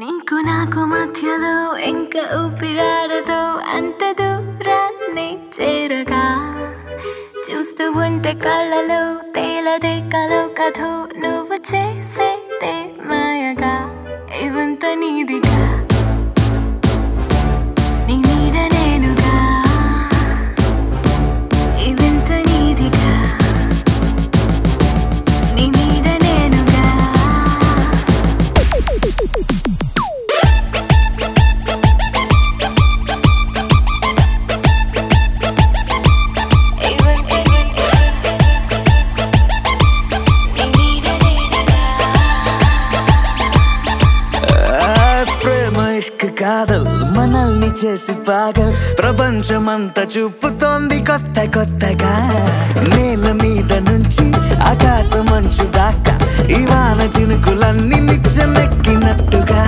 నీకు నాకు మధ్యలో ఇంకా ఊపిరాడదు అంత దూరాన్ని చేరగా చూస్తూ ఉంటే కళ్ళలో తేలదే కలో కథో నువ్వు చేసేదే మాయగా ఇవంత నీదిగా నీ నీడ నేనుగా ఇవంత నీదిగా నీ నీడ నేనుగా కాదల్ మనల్ని చేసి పాగల్ ప్రపంచమంతా చూపుతోంది కొత్త కొత్తగా నేల మీద నుంచి ఆకాశమంచు దాకా ఇవాన చినుకులన్నీ నిచ్చెనెక్కినట్టుగా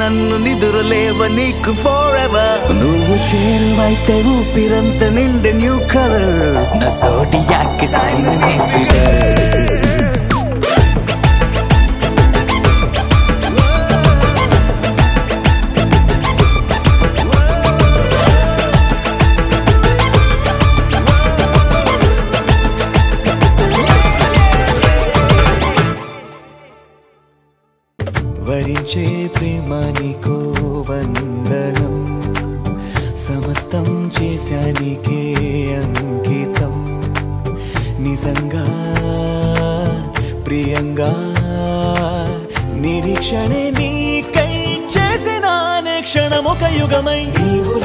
నన్ను నిదురలేవ నీకు ఫారెవర్ నువ్వు చేరువైతే ఊపిరంత నిండి న్యూ కలర్ నా సోడియాకి సైన్ క్షణమొక యుగమై